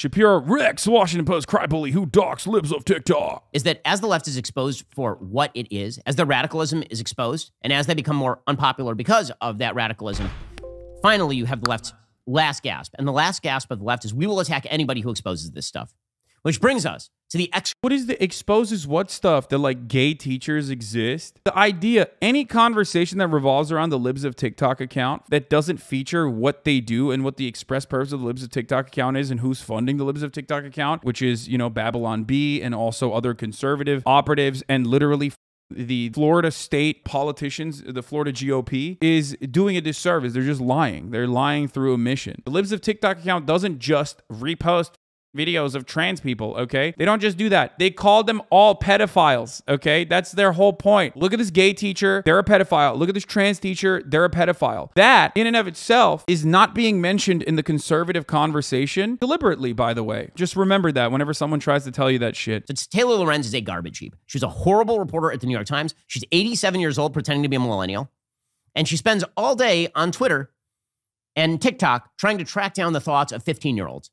Shapiro wrecks Washington Post cry bully who docks Libs of TikTok. Is that as the left is exposed for what it is, as their radicalism is exposed, and as they become more unpopular because of that radicalism, finally you have the left's last gasp. And the last gasp of the left is we will attack anybody who exposes this stuff. Which brings us to the ex— What is the exposes what stuff? That like gay teachers exist? The idea, any conversation that revolves around the Libs of TikTok account that doesn't feature what they do and what the express purpose of the Libs of TikTok account is and who's funding the Libs of TikTok account, which is, you know, Babylon B and also other conservative operatives and literally the Florida state politicians, the Florida GOP, is doing a disservice. They're just lying. They're lying through omission. The Libs of TikTok account doesn't just repost videos of trans people, okay? They don't just do that. They called them all pedophiles, okay? That's their whole point. Look at this gay teacher, they're a pedophile. Look at this trans teacher, they're a pedophile. That, in and of itself, is not being mentioned in the conservative conversation deliberately, by the way. Just remember that whenever someone tries to tell you that shit. So Taylor Lorenz is a garbage heap. She's a horrible reporter at the New York Times. She's 87 years old, pretending to be a millennial. And she spends all day on Twitter and TikTok trying to track down the thoughts of 15-year-olds.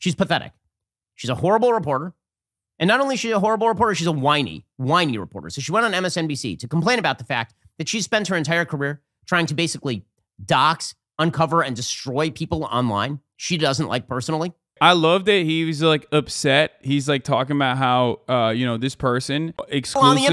She's pathetic. She's a horrible reporter. And not only is she a horrible reporter, she's a whiny, whiny reporter. So she went on MSNBC to complain about the fact that she spent her entire career trying to basically dox, uncover, and destroy people online she doesn't like personally. I love that he was like upset. He's like talking about how, you know, this person exclusively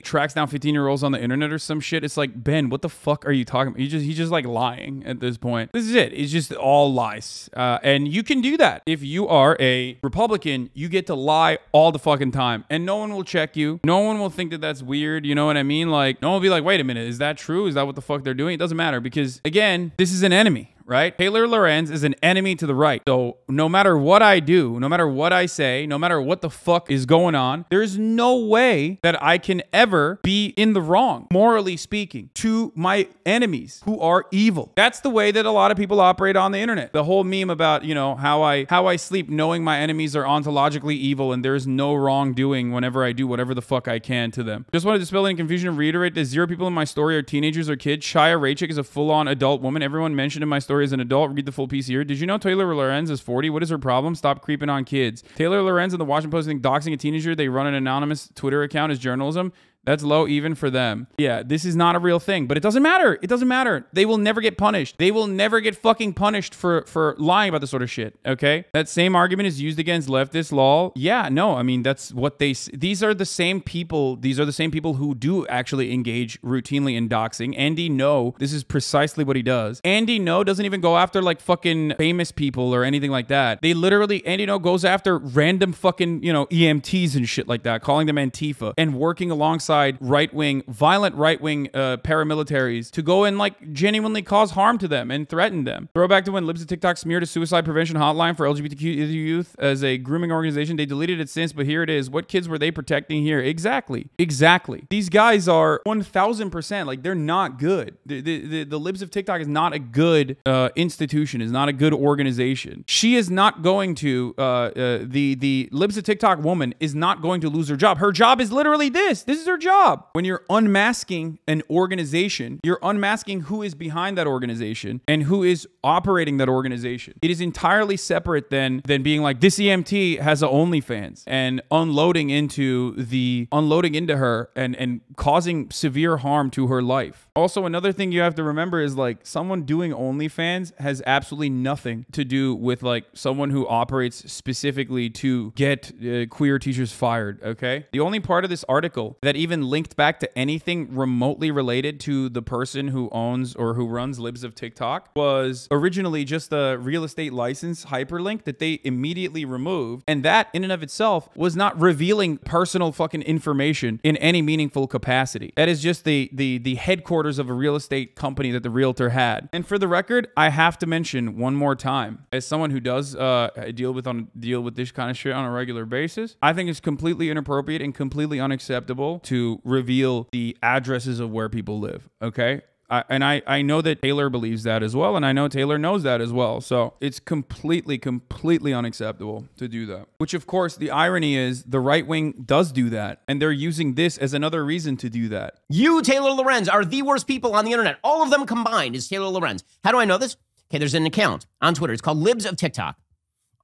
tracks down 15-year-olds on the internet or some shit. It's like, Ben, what the fuck are you talking about? He's just like lying at this point. This is it. It's just all lies. And you can do that. If you are a Republican, you get to lie all the fucking time and no one will check you. No one will think that that's weird. You know what I mean? Like no one will be like, wait a minute, is that true? Is that what the fuck they're doing? It doesn't matter because again, this is an enemy. Right? Taylor Lorenz is an enemy to the right. So no matter what I do, no matter what I say, no matter what the fuck is going on, there's no way that I can ever be in the wrong, morally speaking, to my enemies who are evil. That's the way that a lot of people operate on the internet. The whole meme about, you know, how I sleep knowing my enemies are ontologically evil and there's no wrongdoing whenever I do whatever the fuck I can to them. Just wanted to dispel any confusion and reiterate that 0 people in my story are teenagers or kids. Shia Rachik is a full-on adult woman. Everyone mentioned in my story as an adult. Read the full piece here. Did you know Taylor Lorenz is 40? What is her problem? Stop creeping on kids. Taylor Lorenz and the Washington Post think doxing a teenager they run an anonymous Twitter account is journalism. That's low even for them. Yeah, this is not a real thing, but it doesn't matter. It doesn't matter. They will never get punished. They will never get fucking punished for lying about this sort of shit, okay? That same argument is used against leftists, lol. Yeah, no, I mean, that's what they... These are the same people who do actually engage routinely in doxing. Andy Ngo, this is precisely what he does. Andy Ngo doesn't even go after, like, fucking famous people or anything like that. They literally... Andy Ngo goes after random fucking, you know, EMTs and shit like that, calling them Antifa and working alongside right-wing, violent right-wing paramilitaries to go and like genuinely cause harm to them and threaten them. Throwback to when Libs of TikTok smeared a suicide prevention hotline for LGBTQ youth as a grooming organization. They deleted it since, but here it is. What kids were they protecting here? Exactly. Exactly. These guys are 1,000%. Like they're not good. The Libs of TikTok is not a good institution, is not a good organization. She is not going to, the Libs of TikTok woman is not going to lose her job. Her job is literally this. This is her job. When you're unmasking an organization, you're unmasking who is behind that organization and who is operating that organization. It is entirely separate than being like, this EMT has a OnlyFans and unloading into her and causing severe harm to her life. Also, another thing you have to remember is like someone doing OnlyFans has absolutely nothing to do with like someone who operates specifically to get queer teachers fired, okay? The only part of this article that even linked back to anything remotely related to the person who owns or who runs Libs of TikTok was originally just a real estate license hyperlink that they immediately removed. And that in and of itself was not revealing personal fucking information in any meaningful capacity. That is just the headquarters of a real estate company that the realtor had. And for the record, I have to mention one more time, as someone who does deal with this kind of shit on a regular basis, I think it's completely inappropriate and completely unacceptable to reveal the addresses of where people live, okay? I know that Taylor believes that as well, and I know Taylor knows that as well. So it's completely, completely unacceptable to do that. Which, of course, the irony is the right wing does do that, and they're using this as another reason to do that. You, Taylor Lorenz, are the worst people on the internet. All of them combined is Taylor Lorenz. How do I know this? Okay, there's an account on Twitter. It's called Libs of TikTok.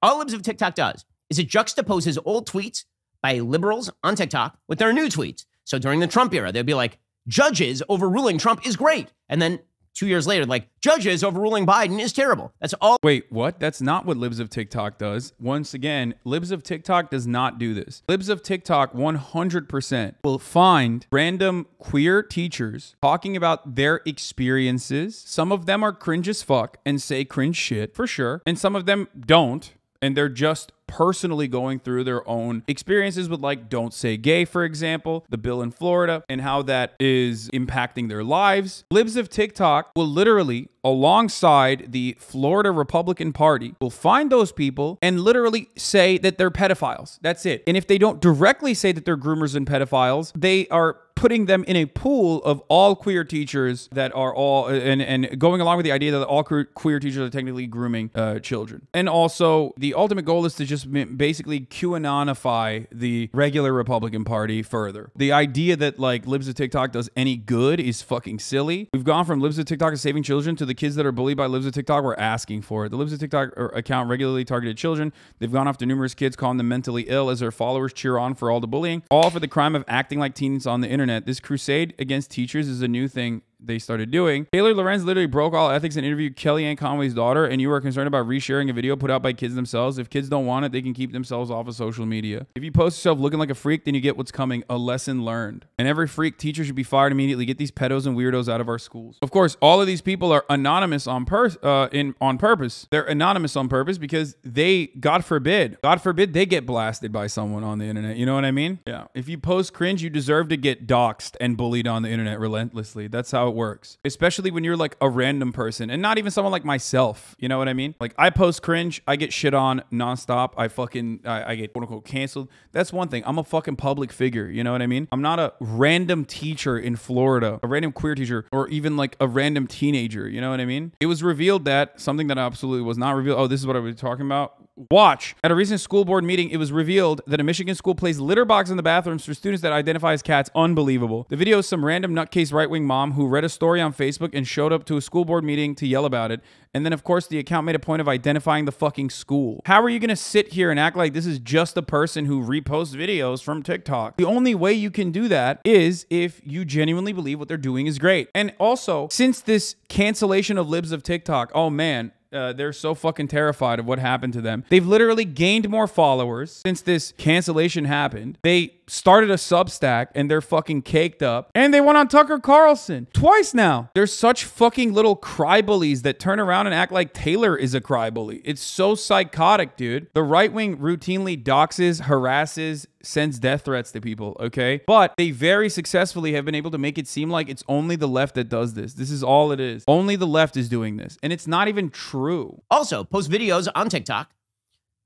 All Libs of TikTok does is it juxtaposes old tweets by liberals on TikTok with their new tweets. So during the Trump era, they'd be like, judges overruling Trump is great. And then 2 years later, like, judges overruling Biden is terrible. That's all. Wait, what? That's not what Libs of TikTok does. Once again, Libs of TikTok does not do this. Libs of TikTok 100% will find random queer teachers talking about their experiences. Some of them are cringe as fuck and say cringe shit for sure. And some of them don't. And they're just personally going through their own experiences with, like, Don't Say Gay, for example, the bill in Florida, and how that is impacting their lives. Libs of TikTok will literally, alongside the Florida Republican Party, will find those people and literally say that they're pedophiles. That's it. And if they don't directly say that they're groomers and pedophiles, they are putting them in a pool of all queer teachers that are all, and going along with the idea that all queer teachers are technically grooming children. And also, the ultimate goal is to just basically QAnonify the regular Republican Party further. The idea that, like, Libs of TikTok does any good is fucking silly. We've gone from Libs of TikTok is saving children to the kids that are bullied by Libs of TikTok were asking for it. The Libs of TikTok account regularly targeted children. They've gone after numerous kids, calling them mentally ill as their followers cheer on for all the bullying, all for the crime of acting like teens on the internet. This crusade against teachers is a new thing they started doing. Taylor Lorenz literally broke all ethics and interviewed Kellyanne Conway's daughter, and you are concerned about resharing a video put out by kids themselves. If kids don't want it, they can keep themselves off of social media. If you post yourself looking like a freak, then you get what's coming, a lesson learned. And every freak teacher should be fired immediately. Get these pedos and weirdos out of our schools. Of course, all of these people are anonymous on purpose. They're anonymous on purpose because they, God forbid they get blasted by someone on the internet. You know what I mean? Yeah. If you post cringe, you deserve to get doxxed and bullied on the internet relentlessly. That's how it works, especially when you're like a random person and not even someone like myself. You know what I mean? Like, I post cringe, I get shit on nonstop. I get quote unquote canceled. That's one thing. I'm a fucking public figure. You know what I mean? I'm not a random teacher in Florida, a random queer teacher, or even like a random teenager. You know what I mean? It was revealed that something that absolutely was not revealed. Oh, this is what I was talking about. Watch. At a recent school board meeting, it was revealed that a Michigan school plays litter box in the bathrooms for students that identify as cats. Unbelievable. The video is some random nutcase right-wing mom who read a story on Facebook and showed up to a school board meeting to yell about it. And then, of course, the account made a point of identifying the fucking school. How are you going to sit here and act like this is just a person who reposts videos from TikTok? The only way you can do that is if you genuinely believe what they're doing is great. And also, since this cancellation of Libs of TikTok, oh man, they're so fucking terrified of what happened to them. They've literally gained more followers since this cancellation happened. They started a Substack and they're fucking caked up. And they went on Tucker Carlson twice now. They're such fucking little cry bullies that turn around and act like Taylor is a cry bully. It's so psychotic, dude. The right wing routinely doxes, harasses, sends death threats to people, okay? But they very successfully have been able to make it seem like it's only the left that does this. This is all it is. Only the left is doing this. And it's not even true. Also, post videos on TikTok,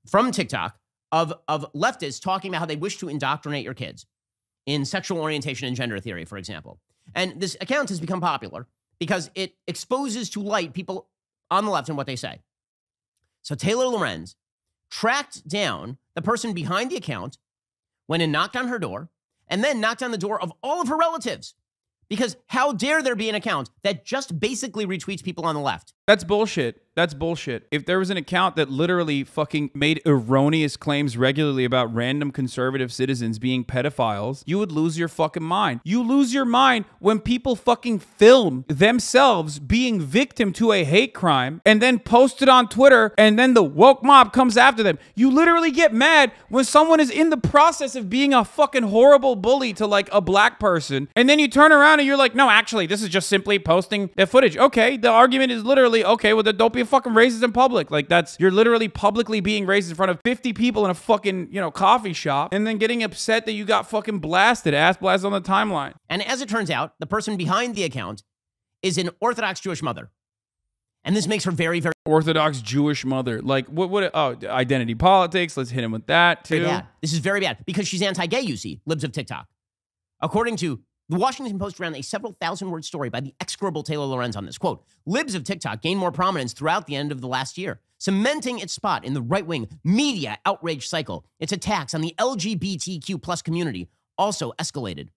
from TikTok, of leftists talking about how they wish to indoctrinate your kids in sexual orientation and gender theory, for example. And this account has become popular because it exposes to light people on the left and what they say. So Taylor Lorenz tracked down the person behind the account, went and knocked on her door, and then knocked on the door of all of her relatives. Because how dare there be an account that just basically retweets people on the left? That's bullshit. That's bullshit. If there was an account that literally fucking made erroneous claims regularly about random conservative citizens being pedophiles, you would lose your fucking mind. You lose your mind when people fucking film themselves being victim to a hate crime and then post it on Twitter and then the woke mob comes after them. You literally get mad when someone is in the process of being a fucking horrible bully to like a black person, and then you turn around and you're like, no, actually, this is just simply posting the footage. Okay, the argument is literally, okay, well, don't be fucking racist in public. Like, that's, you're literally publicly being racist in front of 50 people in a fucking, you know, coffee shop, and then getting upset that you got fucking blasted, ass blast on the timeline. And as it turns out, the person behind the account is an Orthodox Jewish mother. And this makes her very, very Orthodox Jewish mother. Like, what, oh, identity politics. Let's hit him with that too. This is very bad because she's anti-gay, you see, Libs of TikTok. According to the Washington Post, ran a several thousand-word story by the execrable Taylor Lorenz on this. Quote, Libs of TikTok gained more prominence throughout the end of the last year, cementing its spot in the right-wing media outrage cycle. Its attacks on the LGBTQ+ community also escalated.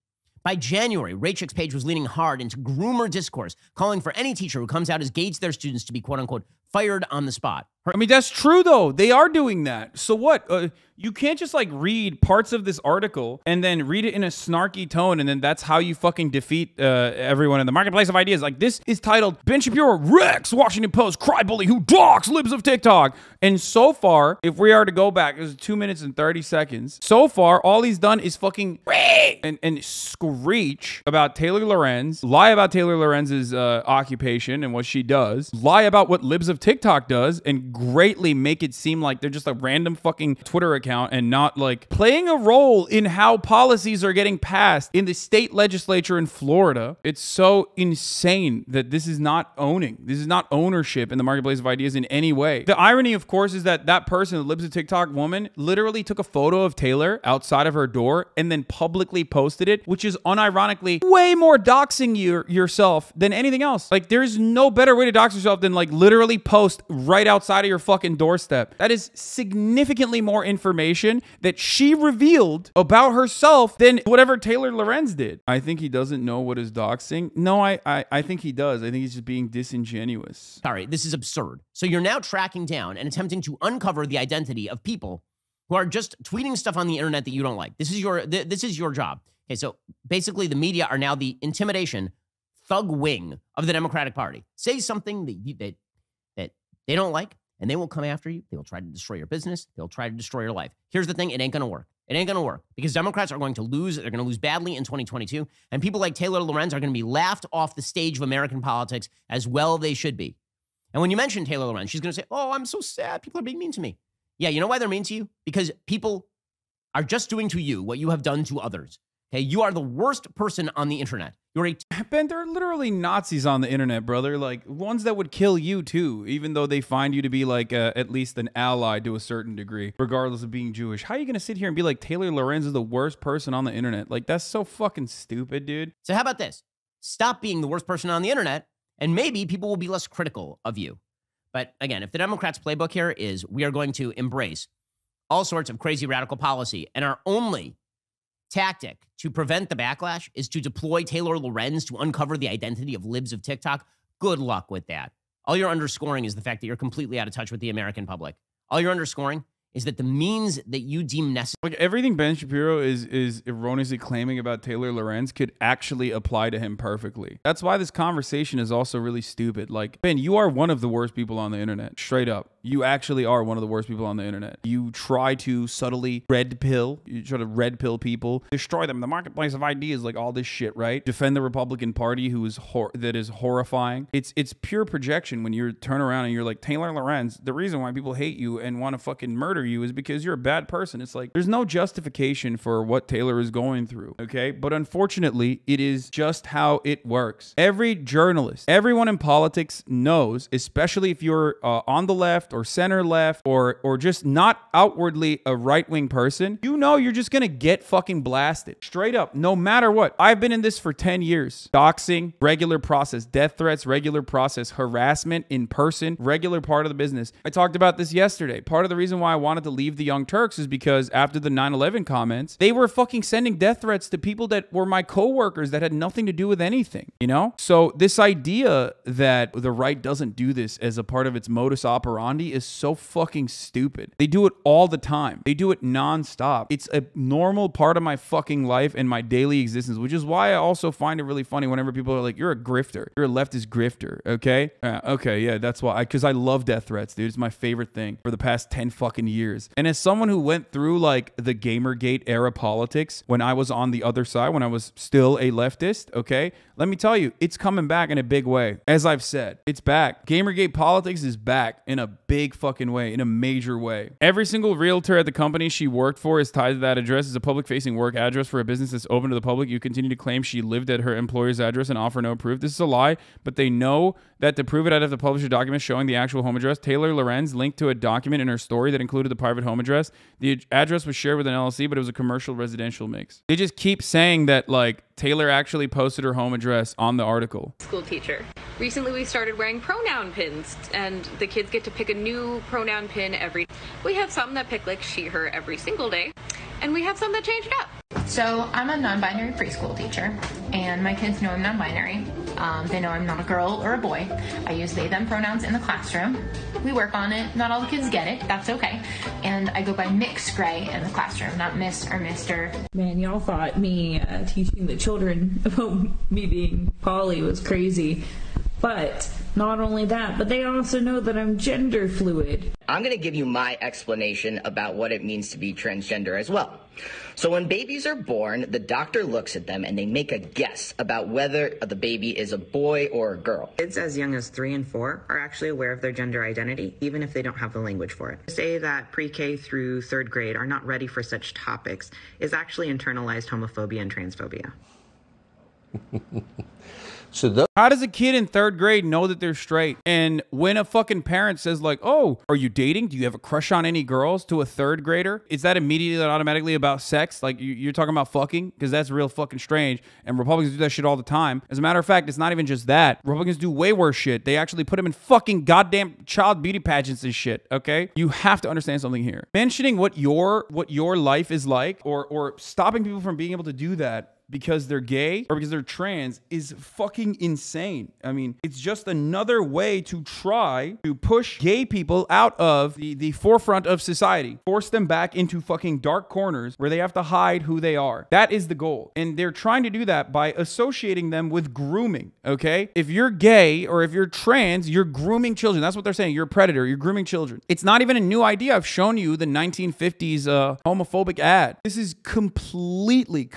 By January, Rachik's page was leaning hard into groomer discourse, calling for any teacher who comes out as gay to their students to be, quote-unquote, fired on the spot. I mean, that's true, though. They are doing that. So what? You can't just, like, read parts of this article and then read it in a snarky tone, and then that's how you fucking defeat everyone in the marketplace of ideas. Like, this is titled, Ben Shapiro wrecks Washington Post cry bully who docks Libs of TikTok. And so far, if we are to go back, it was 2 minutes and 30 seconds. So far, all he's done is fucking and screech about Taylor Lorenz, lie about Taylor Lorenz's occupation and what she does, lie about what Libs of TikTok does, and greatly make it seem like they're just a random fucking Twitter account and not like playing a role in how policies are getting passed in the state legislature in Florida. It's so insane that this is not owning. This is not ownership in the marketplace of ideas in any way. The irony, of course, is that that person, the Libs of TikTok woman, literally took a photo of Taylor outside of her door and then publicly posted it, which is unironically way more doxing yourself than anything else. Like, there's no better way to dox yourself than like literally post right outside of your fucking doorstep. That is significantly more information that she revealed about herself than whatever Taylor Lorenz did. I think he doesn't know what is doxing. No, I think he does. I think he's just being disingenuous. Sorry, this is absurd. So you're now tracking down and attempting to uncover the identity of people who are just tweeting stuff on the internet that you don't like. This is your this is your job. Okay, so basically the media are now the intimidation thug wing of the Democratic Party. Say something that they don't like, and they will come after you. They will try to destroy your business. They'll try to destroy your life. Here's the thing. It ain't going to work. It ain't going to work because Democrats are going to lose. They're going to lose badly in 2022. And people like Taylor Lorenz are going to be laughed off the stage of American politics, as well they should be. And when you mention Taylor Lorenz, she's going to say, oh, I'm so sad. People are being mean to me. Yeah, you know why they're mean to you? Because people are just doing to you what you have done to others. Okay, you are the worst person on the internet. You're a Ben, there are literally Nazis on the internet, brother. Like, ones that would kill you, too, even though they find you to be, like, at least an ally to a certain degree, regardless of being Jewish. How are you going to sit here and be like, Taylor Lorenz is the worst person on the internet? Like, that's so fucking stupid, dude. So how about this? Stop being the worst person on the internet, and maybe people will be less critical of you. But, again, if the Democrats' playbook here is we are going to embrace all sorts of crazy radical policy, and our only tactic to prevent the backlash is to deploy Taylor Lorenz to uncover the identity of Libs of TikTok, good luck with that. All you're underscoring is the fact that you're completely out of touch with the American public. All you're underscoring is that the means that you deem necessary. Like, everything Ben Shapiro is erroneously claiming about Taylor Lorenz could actually apply to him perfectly. That's why this conversation is also really stupid. Like, Ben, you are one of the worst people on the internet, straight up. You actually are one of the worst people on the internet. You try to subtly red pill. You try to red pill people, destroy them, the marketplace of ideas, like all this shit, right? Defend the Republican Party, who is that is horrifying. It's pure projection when you turn around and you're like, Taylor Lorenz, the reason why people hate you and want to fucking murder you is because you're a bad person. It's like, there's no justification for what Taylor is going through, okay? But unfortunately, it is just how it works. Every journalist, everyone in politics knows, especially if you're on the left, or center left, or just not outwardly a right-wing person, you know you're just gonna get fucking blasted. Straight up, no matter what. I've been in this for 10 years. Doxing, regular process, death threats, regular process, harassment in person, regular part of the business. I talked about this yesterday. Part of the reason why I wanted to leave the Young Turks is because after the 9/11 comments, they were fucking sending death threats to people that were my co-workers that had nothing to do with anything, you know? So this idea that the right doesn't do this as a part of its modus operandi is so fucking stupid. They do it all the time. They do it nonstop. It's a normal part of my fucking life and my daily existence, which is why I also find it really funny whenever people are like, you're a grifter. You're a leftist grifter, okay? Okay, yeah, that's why. Because I love death threats, dude. It's my favorite thing for the past 10 fucking years. And as someone who went through, like, the Gamergate era politics when I was on the other side, when I was still a leftist, okay? Let me tell you, it's coming back in a big way. As I've said, it's back. Gamergate politics is back in a big fucking way, in a major way. Every single realtor at the company she worked for is tied to that address. It's a public-facing work address for a business that's open to the public. You continue to claim she lived at her employer's address and offer no proof. This is a lie, but they know that to prove it, I'd have to publish a document showing the actual home address. Taylor Lorenz linked to a document in her story that included the private home address. The address was shared with an LLC, but it was a commercial residential mix. They just keep saying that, like, Taylor actually posted her home address on the article. School teacher. Recently, we started wearing pronoun pins, and the kids get to pick a new pronoun pin every. We have some that pick like she, her every single day, and we have some that change it up. So I'm a non-binary preschool teacher, and my kids know I'm non-binary. They know I'm not a girl or a boy. I use they, them pronouns in the classroom. We work on it. Not all the kids get it. That's okay. And I go by Mix Gray in the classroom, not Miss or Mister. Man, y'all thought me teaching the children about me being poly was crazy. But not only that, but they also know that I'm gender fluid. I'm going to give you my explanation about what it means to be transgender as well. So when babies are born, the doctor looks at them and they make a guess about whether the baby is a boy or a girl. Kids as young as 3 and 4 are actually aware of their gender identity, even if they don't have the language for it. To say that pre-K through 3rd grade are not ready for such topics is actually internalized homophobia and transphobia. So how does a kid in 3rd grade know that they're straight? And when a fucking parent says like, oh, are you dating? Do you have a crush on any girls to a 3rd grader? Is that immediately and automatically about sex? Like you're talking about fucking? Because that's real fucking strange. And Republicans do that shit all the time. As a matter of fact, it's not even just that. Republicans do way worse shit. They actually put them in fucking goddamn child beauty pageants and shit, okay? You have to understand something here. Mentioning what your life is like or stopping people from being able to do that because they're gay or because they're trans is fucking insane. I mean, it's just another way to try to push gay people out of the forefront of society, force them back into fucking dark corners where they have to hide who they are. That is the goal. And they're trying to do that by associating them with grooming, okay? If you're gay or if you're trans, you're grooming children. That's what they're saying. You're a predator. You're grooming children. It's not even a new idea. I've shown you the 1950s homophobic ad. This is completely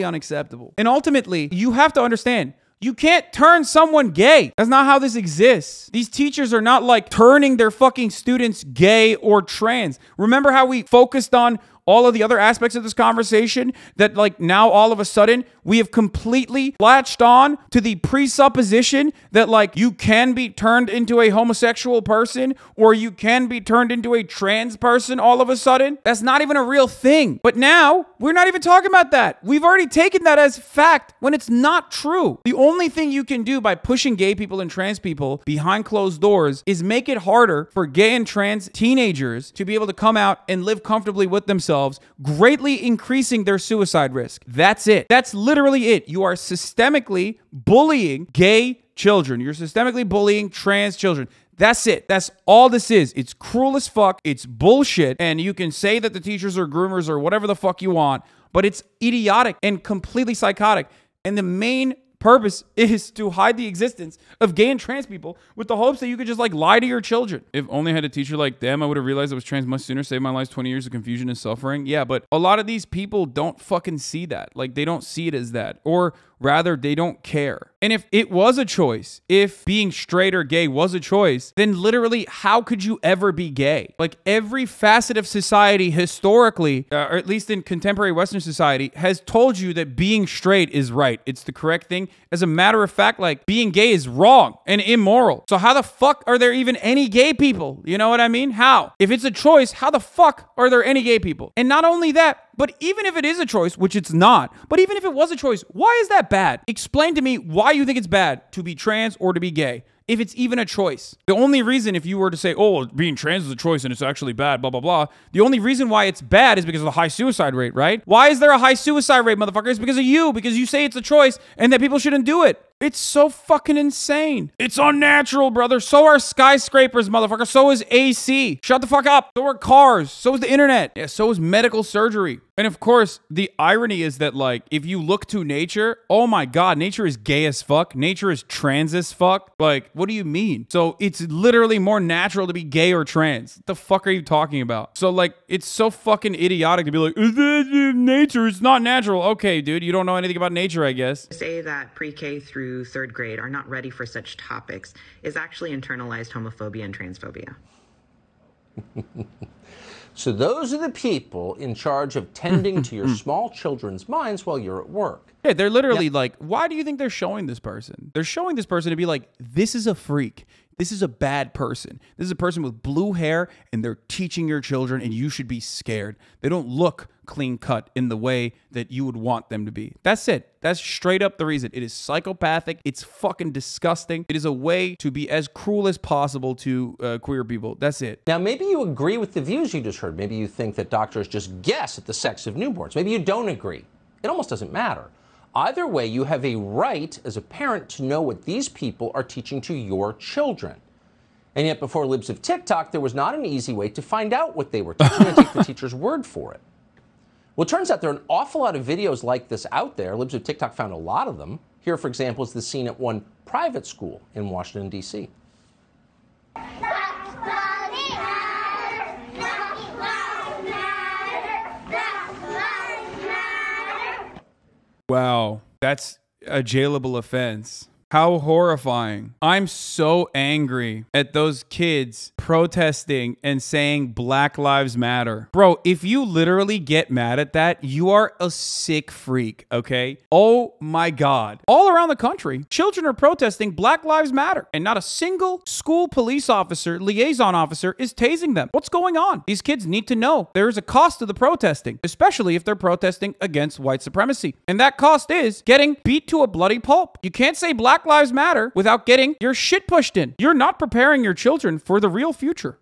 unacceptable. And ultimately, you have to understand, you can't turn someone gay. That's not how this exists. These teachers are not like turning their fucking students gay or trans. Remember how we focused on all of the other aspects of this conversation that like now all of a sudden we have completely latched on to the presupposition that like you can be turned into a homosexual person or you can be turned into a trans person all of a sudden? That's not even a real thing. But now we're not even talking about that. We've already taken that as fact when it's not true. The only thing you can do by pushing gay people and trans people behind closed doors is make it harder for gay and trans teenagers to be able to come out and live comfortably with themselves, greatly increasing their suicide risk. That's it. That's literally it. You are systemically bullying gay children. You're systemically bullying trans children. That's it. That's all this is. It's cruel as fuck. It's bullshit. And you can say that the teachers are groomers or whatever the fuck you want, but it's idiotic and completely psychotic. And the main purpose is to hide the existence of gay and trans people with the hopes that you could just like lie to your children. If only I had a teacher like them, I would have realized I was trans much sooner, saved my life 20 years of confusion and suffering. Yeah, but a lot of these people don't fucking see that. Like they don't see it as that, or rather they don't care. And if it was a choice, if being straight or gay was a choice, then literally how could you ever be gay? Like every facet of society historically, or at least in contemporary Western society, has told you that being straight is right. It's the correct thing. As a matter of fact, like being gay is wrong and immoral. So how the fuck are there even any gay people? You know what I mean? How? If it's a choice, how the fuck are there any gay people? And not only that, but even if it is a choice, which it's not, but even if it was a choice, why is that bad? Explain to me why you think it's bad to be trans or to be gay, if it's even a choice. The only reason, if you were to say, oh, being trans is a choice and it's actually bad, blah, blah, blah. The only reason why it's bad is because of the high suicide rate, right? Why is there a high suicide rate, motherfucker? It's because of you, because you say it's a choice and that people shouldn't do it. It's so fucking insane. It's unnatural, brother. So are skyscrapers, motherfucker. So is AC. Shut the fuck up. So are cars. So is the internet. Yeah, so is medical surgery. And of course, the irony is that like, if you look to nature, oh my God, nature is gay as fuck. Nature is trans as fuck. Like, what do you mean? So it's literally more natural to be gay or trans. What the fuck are you talking about? So like, it's so fucking idiotic to be like, nature is not natural. Okay, dude, you don't know anything about nature, I guess. Say that pre-K through 3rd grade are not ready for such topics is actually internalized homophobia and transphobia. So those are the people in charge of tending to your small children's minds while you're at work. Yeah, they're literally like, why do you think they're showing this person? They're showing this person to be like, this is a freak. This is a bad person. This is a person with blue hair and they're teaching your children and you should be scared. They don't look clean cut in the way that you would want them to be. That's it. That's straight up the reason. It is psychopathic. It's fucking disgusting. It is a way to be as cruel as possible to queer people. That's it. Now, maybe you agree with the views you just heard. Maybe you think that doctors just guess at the sex of newborns. Maybe you don't agree. It almost doesn't matter. Either way, you have a right as a parent to know what these people are teaching to your children. And yet before Libs of TikTok, there was not an easy way to find out what they were teaching and take the teacher's word for it. Well, it turns out there are an awful lot of videos like this out there. Libs of TikTok found a lot of them. Here, for example, is the scene at one private school in Washington, D.C. Wow, that's a jailable offense. How horrifying. I'm so angry at those kids protesting and saying Black Lives Matter. Bro, if you literally get mad at that, you are a sick freak, okay? Oh my God. All around the country, children are protesting Black Lives Matter, and not a single school police officer, liaison officer is tasing them. What's going on? These kids need to know there is a cost to the protesting, especially if they're protesting against white supremacy. And that cost is getting beat to a bloody pulp. You can't say Black Lives Matter without getting your shit pushed in. You're not preparing your children for the real future.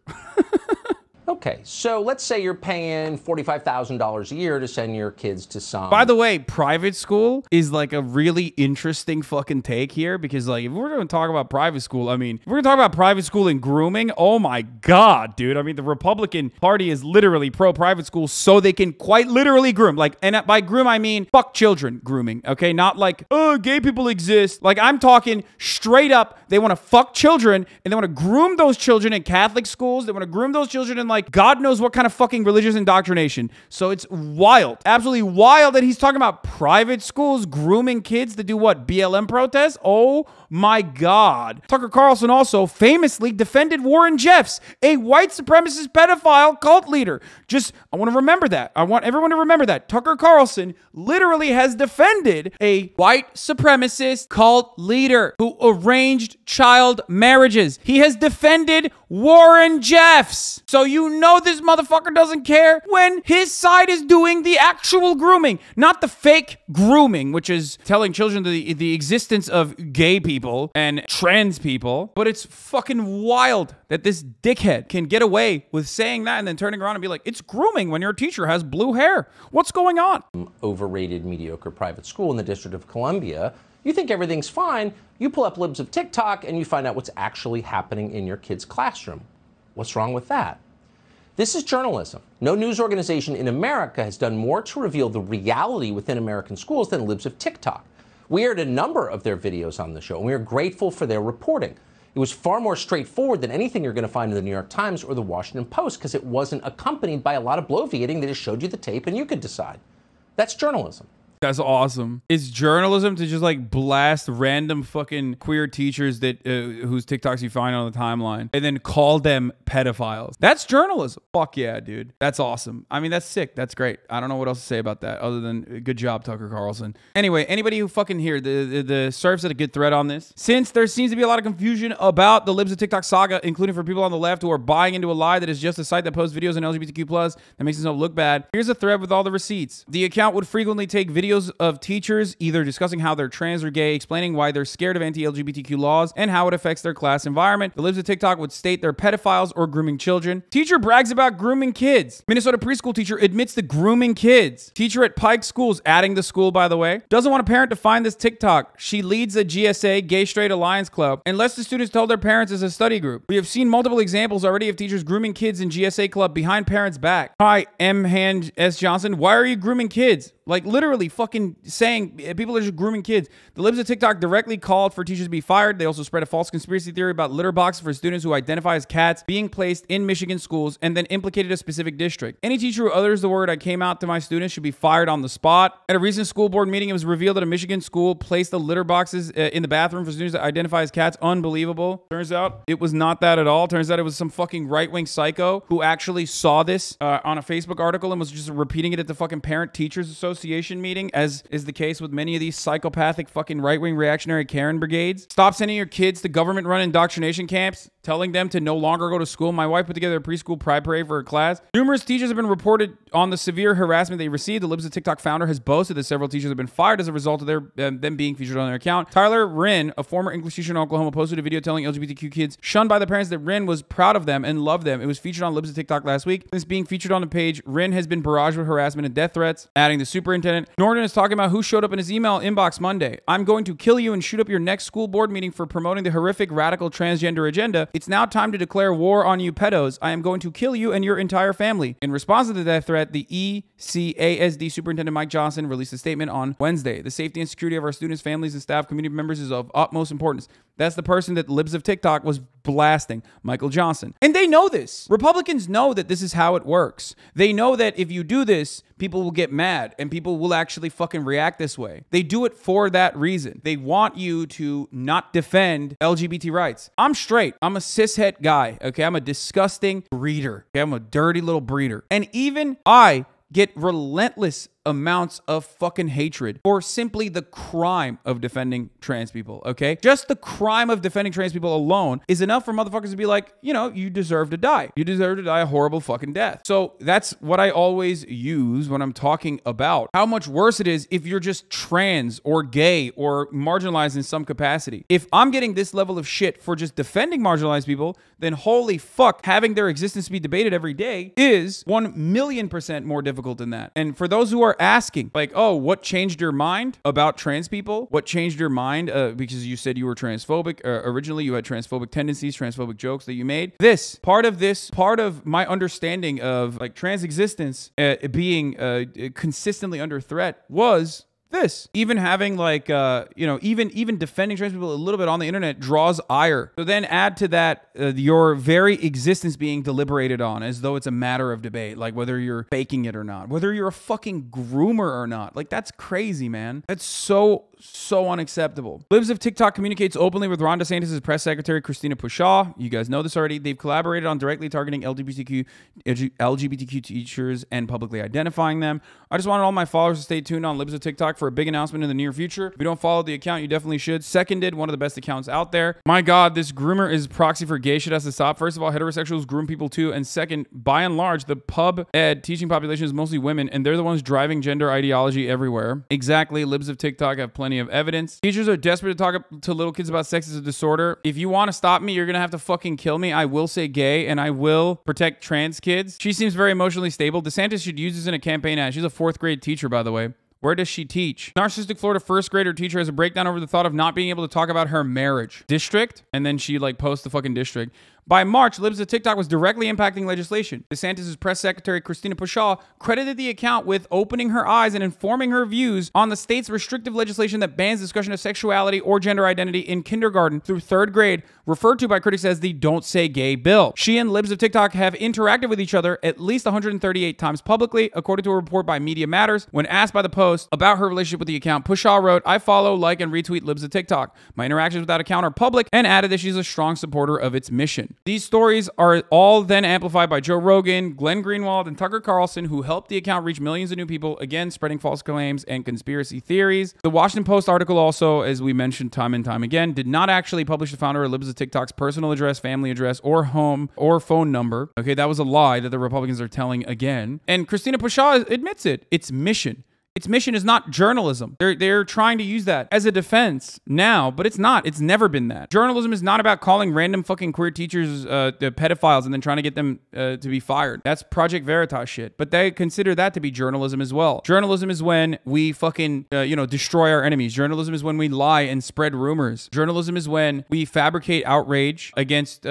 Okay, so let's say you're paying $45,000 a year to send your kids to some... By the way, private school is like a really interesting fucking take here, because like if we're going to talk about private school, I mean, if we're going to talk about private school and grooming, oh my God, dude. I mean, the Republican Party is literally pro-private school so they can quite literally groom. Like, and by groom, I mean fuck children grooming, okay? Not like, oh, gay people exist. Like, I'm talking straight up, they want to fuck children and they want to groom those children in Catholic schools. They want to groom those children in like, God knows what kind of fucking religious indoctrination. So it's wild, absolutely wild that he's talking about private schools grooming kids to do what? BLM protests? Oh my God. Tucker Carlson also famously defended Warren Jeffs, a white supremacist pedophile cult leader. Just, I want to remember that. I want everyone to remember that. Tucker Carlson literally has defended a white supremacist cult leader who arranged child marriages. He has defended Warren Jeffs. So you know this motherfucker doesn't care when his side is doing the actual grooming, not the fake grooming, which is telling children the existence of gay people and trans people. But it's fucking wild that this dickhead can get away with saying that and then turning around and be like, it's grooming when your teacher has blue hair. What's going on? Overrated, mediocre private school in the District of Columbia. You think everything's fine. You pull up Libs of TikTok and you find out what's actually happening in your kid's classroom. What's wrong with that? This is journalism. No news organization in America has done more to reveal the reality within American schools than Libs of TikTok. We aired a number of their videos on the show, and we are grateful for their reporting. It was far more straightforward than anything you're going to find in the New York Times or the Washington Post, because it wasn't accompanied by a lot of bloviating. They just showed you the tape, and you could decide. That's journalism. That's awesome. It's journalism to just like blast random fucking queer teachers that whose TikToks you find on the timeline and then call them pedophiles. That's journalism. Fuck yeah, dude. That's awesome. I mean, that's sick. That's great. I don't know what else to say about that other than good job, Tucker Carlson. Anyway, anybody who fucking here, the serfs had a good thread on this. Since there seems to be a lot of confusion about the Libs of TikTok saga, including for people on the left who are buying into a lie that is just a site that posts videos on LGBTQ+, that makes itself look bad. Here's a thread with all the receipts. The account would frequently take videos of teachers either discussing how they're trans or gay, explaining why they're scared of anti-LGBTQ laws and how it affects their class environment. The Libs of TikTok would state they're pedophiles or grooming children. Teacher brags about grooming kids. Minnesota preschool teacher admits to grooming kids. Teacher at Pike Schools, adding the school, by the way, doesn't want a parent to find this TikTok. She leads a GSA, Gay Straight Alliance Club, unless the students told their parents as a study group. We have seen multiple examples already of teachers grooming kids in GSA Club behind parents' back. Hi, M. Hand S. Johnson. Why are you grooming kids? Like literally fucking saying people are just grooming kids. The Libs of TikTok directly called for teachers to be fired. They also spread a false conspiracy theory about litter boxes for students who identify as cats being placed in Michigan schools and then implicated a specific district. Any teacher who utters the word "I came out to my students" should be fired on the spot. At a recent school board meeting, it was revealed that a Michigan school placed the litter boxes in the bathroom for students that identify as cats. Unbelievable. Turns out it was not that at all. Turns out it was some fucking right-wing psycho who actually saw this on a Facebook article and was just repeating it at the fucking Parent-Teachers Association meeting, as is the case with many of these psychopathic fucking right-wing reactionary Karen brigades. Stop sending your kids to government-run indoctrination camps. telling them to no longer go to school. My wife put together a preschool pride parade for her class. Numerous teachers have been reported on the severe harassment they received. The Libs of TikTok founder has boasted that several teachers have been fired as a result of them being featured on their account. Tyler Wren, a former English teacher in Oklahoma, posted a video telling LGBTQ kids shunned by the parents that Wren was proud of them and loved them. It was featured on Libs of TikTok last week. Since being featured on the page, Wren has been barraged with harassment and death threats, adding the superintendent. Norton is talking about who showed up in his email inbox Monday. I'm going to kill you and shoot up your next school board meeting for promoting the horrific radical transgender agenda. It's now time to declare war on you pedos. I am going to kill you and your entire family. In response to the death threat, the ECASD Superintendent Mike Johnson released a statement on Wednesday. The safety and security of our students, families, and staff, community members is of utmost importance. That's the person that Libs of TikTok was blasting, Michael Johnson. And they know this. Republicans know that this is how it works. They know that if you do this, people will get mad and people will actually fucking react this way. They do it for that reason. They want you to not defend LGBT rights. I'm straight. I'm a cishet guy, okay? I'm a disgusting breeder, okay? I'm a dirty little breeder. And even I get relentless amounts of fucking hatred for simply the crime of defending trans people, okay? Just the crime of defending trans people alone is enough for motherfuckers to be like, you know, you deserve to die. You deserve to die a horrible fucking death. So that's what I always use when I'm talking about how much worse it is if you're just trans or gay or marginalized in some capacity. If I'm getting this level of shit for just defending marginalized people, then holy fuck, having their existence be debated every day is 1,000,000% more difficult than that. And for those who are asking, like, oh, what changed your mind about trans people? What changed your mind because you said you were transphobic? Originally, you had transphobic tendencies, transphobic jokes that you made. This, part of my understanding of like trans existence being consistently under threat was this. Even having like, you know, even defending trans people a little bit on the internet draws ire. So then add to that your very existence being deliberated on as though it's a matter of debate, like whether you're faking it or not, whether you're a fucking groomer or not. Like that's crazy, man. That's so unacceptable. Libs of TikTok communicates openly with Ron DeSantis' press secretary, Christina Pushaw. You guys know this already. They've collaborated on directly targeting LGBTQ teachers and publicly identifying them. I just wanted all my followers to stay tuned on Libs of TikTok for a big announcement in the near future. If you don't follow the account, you definitely should. Seconded, one of the best accounts out there. My God, this groomer is proxy for gay shit has to stop. First of all, heterosexuals groom people too. And second, by and large, the pub ed teaching population is mostly women and they're the ones driving gender ideology everywhere. Exactly. Libs of TikTok have plenty of evidence. Teachers are desperate to talk to little kids about sex as a disorder. If you want to stop me, you're going to have to fucking kill me. I will say gay and I will protect trans kids. She seems very emotionally stable. DeSantis should use this in a campaign ad. She's a 4th grade teacher, by the way. Where does she teach? Narcissistic Florida 1st grader teacher has a breakdown over the thought of not being able to talk about her marriage. District? And then she like posts the fucking district. By March, Libs of TikTok was directly impacting legislation. DeSantis' press secretary, Christina Pushaw, credited the account with opening her eyes and informing her views on the state's restrictive legislation that bans discussion of sexuality or gender identity in kindergarten through 3rd grade, referred to by critics as the Don't Say Gay bill. She and Libs of TikTok have interacted with each other at least 138 times publicly, according to a report by Media Matters. When asked by the Post about her relationship with the account, Pushaw wrote, I follow, like, and retweet Libs of TikTok. My interactions with that account are public, and added that she's a strong supporter of its mission. These stories are all then amplified by Joe Rogan, Glenn Greenwald, and Tucker Carlson, who helped the account reach millions of new people, again, spreading false claims and conspiracy theories. The Washington Post article also, as we mentioned time and time again, did not actually publish the founder of Libs of TikTok's personal address, family address, or home or phone number. Okay, that was a lie that the Republicans are telling again. And Christina Pushaw admits it. Its mission. Its mission is not journalism. They're trying to use that as a defense now, but it's not. It's never been that. Journalism is not about calling random fucking queer teachers pedophiles and then trying to get them to be fired. That's Project Veritas shit. But they consider that to be journalism as well. Journalism is when we fucking, you know, destroy our enemies. Journalism is when we lie and spread rumors. Journalism is when we fabricate outrage against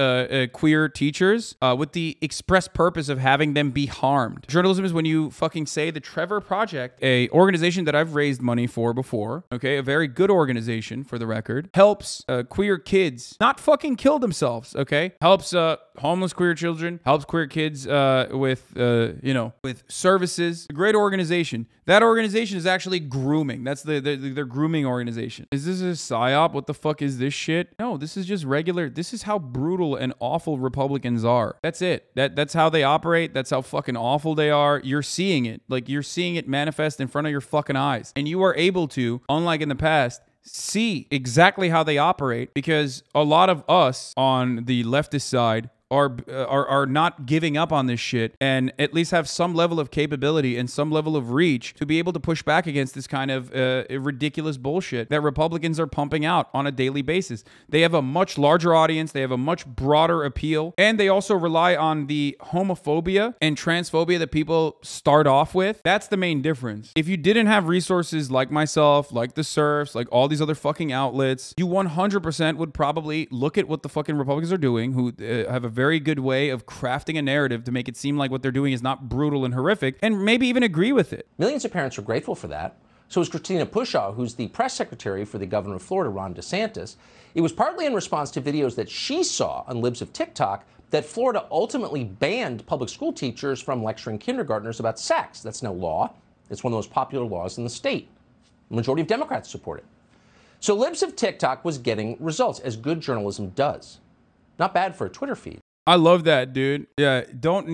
queer teachers with the express purpose of having them be harmed. Journalism is when you fucking say the Trevor Project, a organization that I've raised money for before, okay, a very good organization for the record, helps queer kids not fucking kill themselves, okay, helps homeless queer children, helps queer kids with, you know, with services. A great organization. That organization is actually grooming. That's their grooming organization. Is this a psyop? What the fuck is this shit? No, this is just regular. This is how brutal and awful Republicans are. That's it. That's how they operate. That's how fucking awful they are. You're seeing it. Like, you're seeing it manifest in front of your fucking eyes. And you are able to, unlike in the past, see exactly how they operate, because a lot of us on the leftist side are not giving up on this shit and at least have some level of capability and some level of reach to be able to push back against this kind of ridiculous bullshit that Republicans are pumping out on a daily basis. They have a much larger audience. They have a much broader appeal. And they also rely on the homophobia and transphobia that people start off with. That's the main difference. If you didn't have resources like myself, like the serfs, like all these other fucking outlets, you 100% would probably look at what the fucking Republicans are doing, who have a very good way of crafting a narrative to make it seem like what they're doing is not brutal and horrific, and maybe even agree with it. Millions of parents are grateful for that. So is Christina Pushaw, who's the press secretary for the governor of Florida, Ron DeSantis. It was partly in response to videos that she saw on Libs of TikTok that Florida ultimately banned public school teachers from lecturing kindergartners about sex. That's no law. It's one of the most popular laws in the state. The majority of Democrats support it. So Libs of TikTok was getting results, as good journalism does. Not bad for a Twitter feed. I love that, dude. Yeah, you don't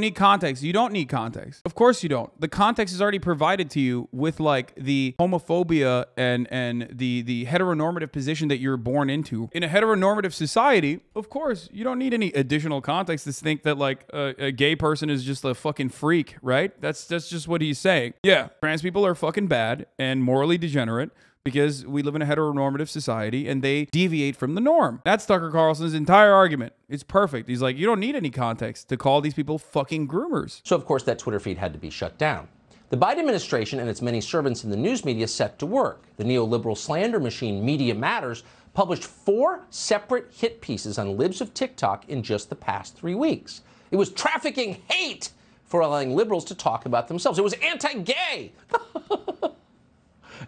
need context. You don't need context. Of course you don't. The context is already provided to you with like the homophobia and the heteronormative position that you're born into. In a heteronormative society, of course, you don't need any additional context to think that like a gay person is just a fucking freak, right? That's just what he's saying. Yeah, trans people are fucking bad and morally degenerate, because we live in a heteronormative society and they deviate from the norm. That's Tucker Carlson's entire argument. It's perfect. He's like, you don't need any context to call these people fucking groomers. So of course that Twitter feed had to be shut down. The Biden administration and its many servants in the news media set to work. The neoliberal slander machine Media Matters published 4 separate hit pieces on Libs of TikTok in just the past 3 weeks. It was trafficking hate for allowing liberals to talk about themselves. It was anti-gay.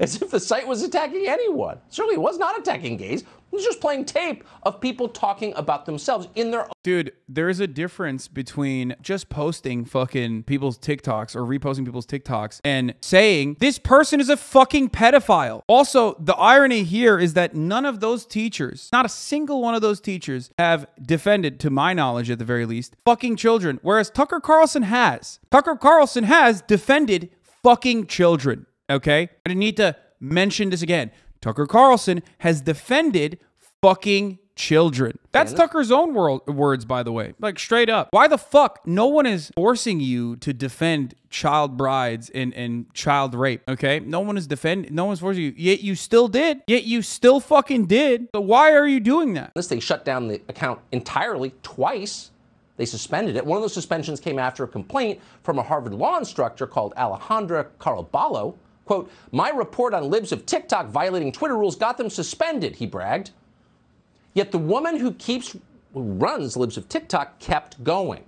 As if the site was attacking anyone. Certainly it was not attacking gays. It was just playing tape of people talking about themselves in their own. Dude, there is a difference between just posting fucking people's TikToks or reposting people's TikToks and saying, this person is a fucking pedophile. Also, the irony here is that none of those teachers, not a single one of those teachers, have defended, to my knowledge at the very least, fucking children. Whereas Tucker Carlson has. Tucker Carlson has defended fucking children. Okay, I need to mention this again. Tucker Carlson has defended fucking children. That's Tucker's own words, by the way. Like, straight up. Why the fuck? No one is forcing you to defend child brides and child rape, okay? No one is defending, no one's forcing you. Yet you still did. Yet you still fucking did. So why are you doing that? This thing shut down the account entirely twice. They suspended it. One of those suspensions came after a complaint from a Harvard law instructor called Alejandra Caraballo. Quote, my report on Libs of TikTok violating Twitter rules got them suspended, he bragged. Yet the woman who runs Libs of TikTok kept going.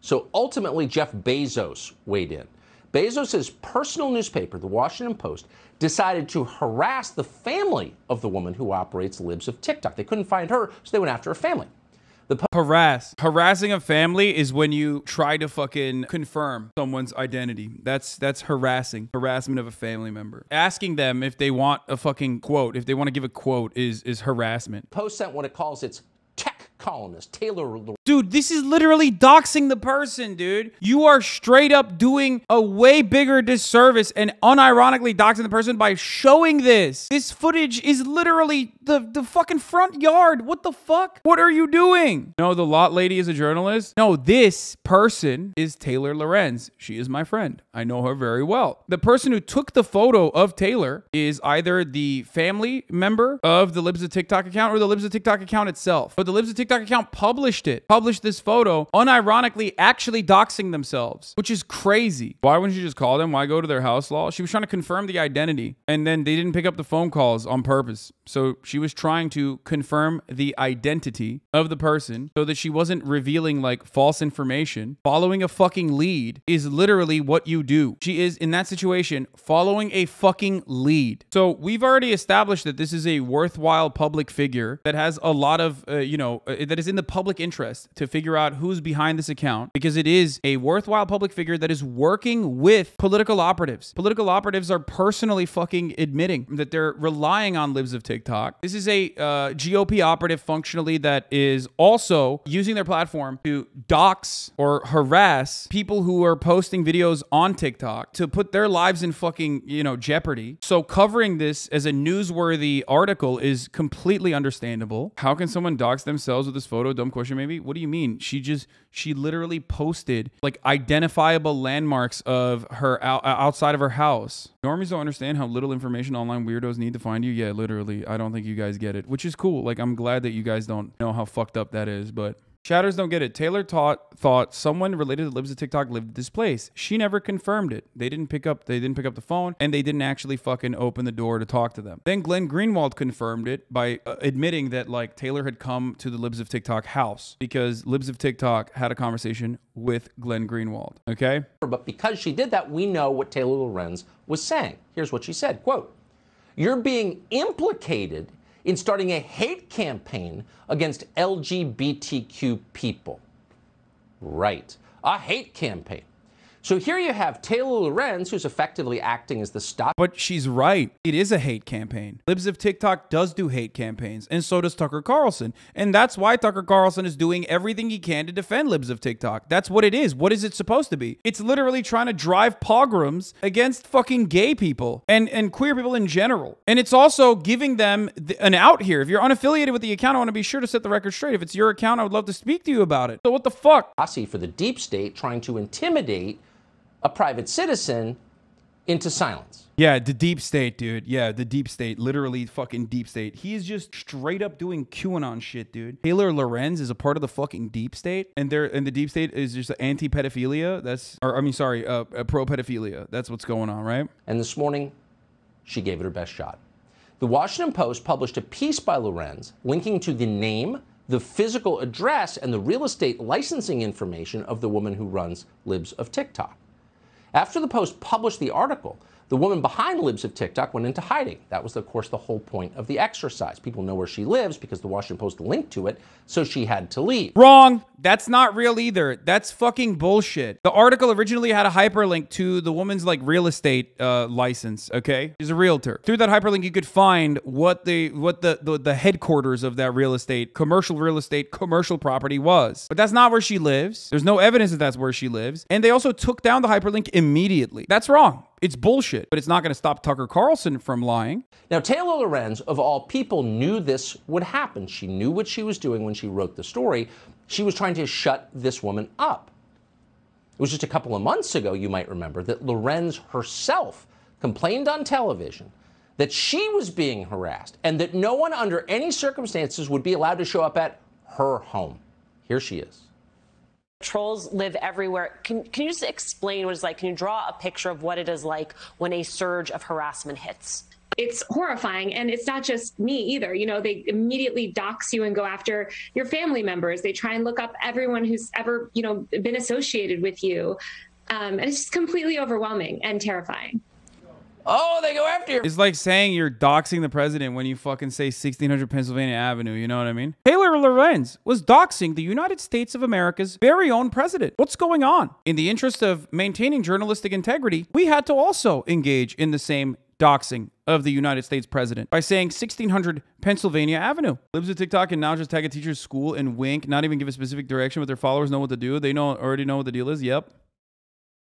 So ultimately, Jeff Bezos weighed in. Bezos' personal newspaper, the Washington Post, decided to harass the family of the woman who operates Libs of TikTok. They couldn't find her, so they went after her family. Harassing a family is when you try to fucking confirm someone's identity. That's harassing. Harassment of a family member. Asking them if they want a fucking quote, if they want to give a quote, is harassment. Post sent what it calls its tech columnist, Taylor Lorenz. Dude, this is literally doxing the person, dude. You are straight up doing a way bigger disservice and unironically doxing the person by showing this. This footage is literally the fucking front yard. What the fuck? What are you doing? No, the lot lady is a journalist. No, this person is Taylor Lorenz. She is my friend. I know her very well. The person who took the photo of Taylor is either the family member of the Libs of TikTok account or the Libs of TikTok account itself. But the Libs of TikTok account published it. Published this photo, unironically actually doxing themselves, which is crazy. Why wouldn't you just call them? Why go to their house law? She was trying to confirm the identity, and then they didn't pick up the phone calls on purpose. So she was trying to confirm the identity of the person so that she wasn't revealing like false information. Following a fucking lead is literally what you do. She is, in that situation, following a fucking lead. So we've already established that this is a worthwhile public figure that has a lot of, you know, that is in the public interest to figure out who's behind this account, because it is a worthwhile public figure that is working with political operatives. Political operatives are personally fucking admitting that they're relying on Libs of TikTok. This is a GOP operative functionally that is also using their platform to dox or harass people who are posting videos on TikTok to put their lives in fucking, you know, jeopardy. So covering this as a newsworthy article is completely understandable. How can someone dox themselves with this photo? Dumb question, maybe. What do you mean? She literally posted like identifiable landmarks of her outside of her house. Normies don't understand how little information online weirdos need to find you. Yeah, literally. I don't think you guys get it, which is cool. Like, I'm glad that you guys don't know how fucked up that is, but Chatters don't get it. Taylor thought someone related to Libs of TikTok lived at this place. She never confirmed it. They didn't pick up the phone, and they didn't actually fucking open the door to talk to them. Then Glenn Greenwald confirmed it by admitting that like Taylor had come to the Libs of TikTok house because Libs of TikTok had a conversation with Glenn Greenwald. Okay? But because she did that, we know what Taylor Lorenz was saying. Here's what she said, quote, "You're being implicated in starting a hate campaign against LGBTQ people." Right, a hate campaign. So here you have Taylor Lorenz, who's effectively acting as the stop. But she's right. It is a hate campaign. Libs of TikTok does do hate campaigns, and so does Tucker Carlson. And that's why Tucker Carlson is doing everything he can to defend Libs of TikTok. That's what it is. What is it supposed to be? It's literally trying to drive pogroms against fucking gay people and queer people in general. And it's also giving them an out here. If you're unaffiliated with the account, I want to be sure to set the record straight. If it's your account, I would love to speak to you about it. So what the fuck? Posse for the deep state trying to intimidate a private citizen into silence. Yeah, the deep state, dude. Yeah, the deep state. Literally fucking deep state. He is just straight up doing QAnon shit, dude. Taylor Lorenz is a part of the fucking deep state, and the deep state is just anti-pedophilia. That's, or I mean, sorry, pro-pedophilia. That's what's going on, right? And this morning, she gave it her best shot. The Washington Post published a piece by Lorenz linking to the name, the physical address, and the real estate licensing information of the woman who runs Libs of TikTok. After the Post published the article, the woman behind Libs of TikTok went into hiding. That was, of course, the whole point of the exercise. People know where she lives because the Washington Post linked to it, so she had to leave. Wrong. That's not real either. That's fucking bullshit. The article originally had a hyperlink to the woman's like real estate license, okay? She's a realtor. Through that hyperlink, you could find what the headquarters of that commercial property was. But that's not where she lives. There's no evidence that that's where she lives. And they also took down the hyperlink immediately. That's wrong. It's bullshit, but it's not going to stop Tucker Carlson from lying. Now, Taylor Lorenz, of all people, knew this would happen. She knew what she was doing when she wrote the story. She was trying to shut this woman up. It was just a couple of months ago, you might remember, that Lorenz herself complained on television that she was being harassed and that no one under any circumstances would be allowed to show up at her home. Here she is. Trolls live everywhere. Can you just explain what it's like? Can you draw a picture of what it is like when a surge of harassment hits? It's horrifying, and it's not just me either. You know, they immediately dox you and go after your family members. They try and look up everyone who's ever, you know, been associated with you. And it's just completely overwhelming and terrifying. Oh, they go after you. It's like saying you're doxing the president when you fucking say 1600 Pennsylvania Avenue. You know what I mean? Taylor Lorenz was doxing the United States of America's very own president. What's going on? In the interest of maintaining journalistic integrity, we had to also engage in the same doxing of the United States president by saying 1600 Pennsylvania Avenue. Libs of TikTok and now just tag a teacher's school and wink, not even give a specific direction, but their followers know what to do. They already know what the deal is. Yep.